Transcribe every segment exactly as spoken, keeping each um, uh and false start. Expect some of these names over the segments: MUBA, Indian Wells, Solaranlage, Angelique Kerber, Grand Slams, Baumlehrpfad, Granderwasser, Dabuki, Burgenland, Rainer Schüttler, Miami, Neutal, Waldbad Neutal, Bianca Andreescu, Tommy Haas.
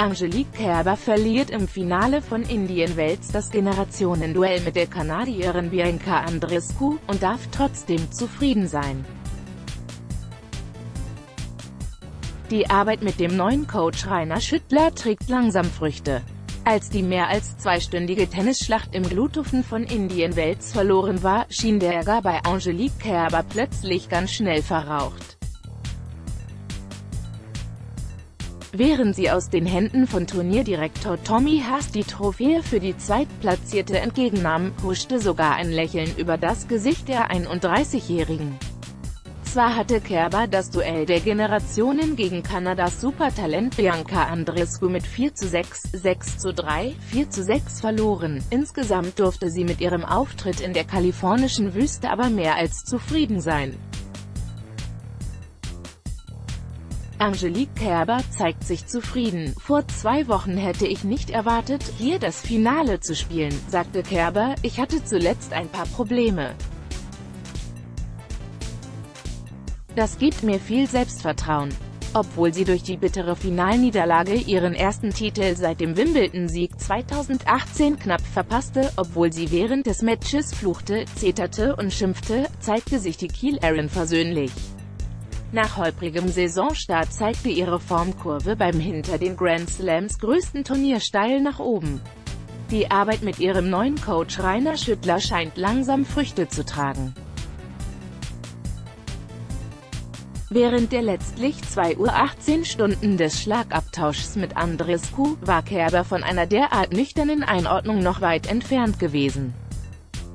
Angelique Kerber verliert im Finale von Indian Wells das Generationenduell mit der Kanadierin Bianca Andreescu, und darf trotzdem zufrieden sein. Die Arbeit mit dem neuen Coach Rainer Schüttler trägt langsam Früchte. Als die mehr als zweistündige Tennisschlacht im Gluthofen von Indian Wells verloren war, schien der Ärger bei Angelique Kerber plötzlich ganz schnell verraucht. Während sie aus den Händen von Turnierdirektor Tommy Haas die Trophäe für die Zweitplatzierte entgegennahm, huschte sogar ein Lächeln über das Gesicht der einunddreißigjährigen. Zwar hatte Kerber das Duell der Generationen gegen Kanadas Supertalent Bianca Andreescu mit vier zu sechs, sechs zu drei, vier zu sechs verloren, insgesamt durfte sie mit ihrem Auftritt in der kalifornischen Wüste aber mehr als zufrieden sein. Angelique Kerber zeigt sich zufrieden. Vor zwei Wochen hätte ich nicht erwartet, hier das Finale zu spielen, sagte Kerber, ich hatte zuletzt ein paar Probleme. Das gibt mir viel Selbstvertrauen. Obwohl sie durch die bittere Finalniederlage ihren ersten Titel seit dem Wimbledon-Sieg zweitausendachtzehn knapp verpasste, obwohl sie während des Matches fluchte, zeterte und schimpfte, zeigte sich die Kielerin versöhnlich. Nach holprigem Saisonstart zeigte ihre Formkurve beim hinter den Grand Slams größten Turnier steil nach oben. Die Arbeit mit ihrem neuen Coach Rainer Schüttler scheint langsam Früchte zu tragen. Während der letztlich zwei Uhr achtzehn Stunden des Schlagabtauschs mit Andreescu, war Kerber von einer derart nüchternen Einordnung noch weit entfernt gewesen.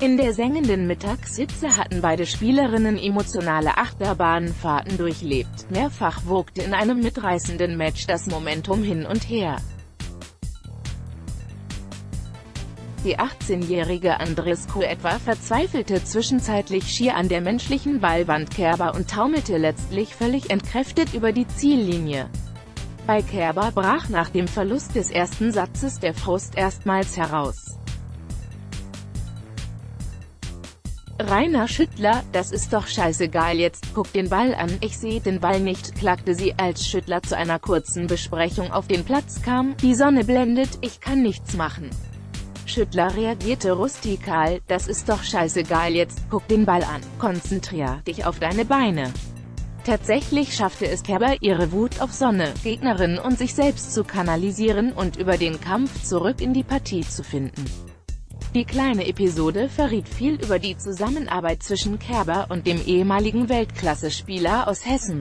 In der sengenden Mittagshitze hatten beide Spielerinnen emotionale Achterbahnfahrten durchlebt, mehrfach wogte in einem mitreißenden Match das Momentum hin und her. Die achtzehnjährige Andreescu etwa verzweifelte zwischenzeitlich schier an der menschlichen Ballwand Kerber und taumelte letztlich völlig entkräftet über die Ziellinie. Bei Kerber brach nach dem Verlust des ersten Satzes der Frust erstmals heraus. Rainer Schüttler, das ist doch scheißegal, jetzt guck den Ball an, ich sehe den Ball nicht, klagte sie, als Schüttler zu einer kurzen Besprechung auf den Platz kam, die Sonne blendet, ich kann nichts machen. Schüttler reagierte rustikal, das ist doch scheißegal, jetzt guck den Ball an, konzentrier dich auf deine Beine. Tatsächlich schaffte es Kerber, ihre Wut auf Sonne, Gegnerin und sich selbst zu kanalisieren und über den Kampf zurück in die Partie zu finden. Die kleine Episode verriet viel über die Zusammenarbeit zwischen Kerber und dem ehemaligen Weltklasse-Spieler aus Hessen.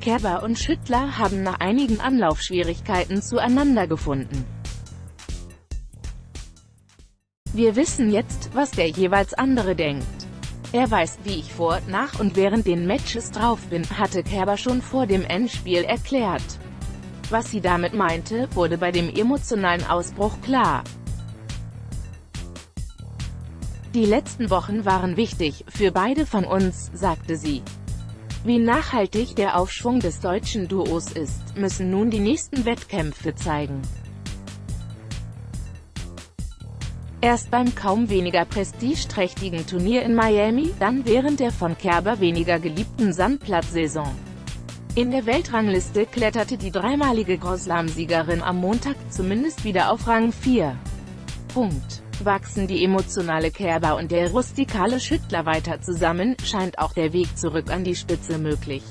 Kerber und Schüttler haben nach einigen Anlaufschwierigkeiten zueinander gefunden. Wir wissen jetzt, was der jeweils andere denkt. Er weiß, wie ich vor, nach und während den Matches drauf bin, hatte Kerber schon vor dem Endspiel erklärt. Was sie damit meinte, wurde bei dem emotionalen Ausbruch klar. Die letzten Wochen waren wichtig, für beide von uns, sagte sie. Wie nachhaltig der Aufschwung des deutschen Duos ist, müssen nun die nächsten Wettkämpfe zeigen. Erst beim kaum weniger prestigeträchtigen Turnier in Miami, dann während der von Kerber weniger geliebten Sandplatzsaison. In der Weltrangliste kletterte die dreimalige Grand Slam-Siegerin am Montag zumindest wieder auf Rang vier. Punkt. Wachsen die emotionale Kerber und der rustikale Schüttler weiter zusammen, scheint auch der Weg zurück an die Spitze möglich.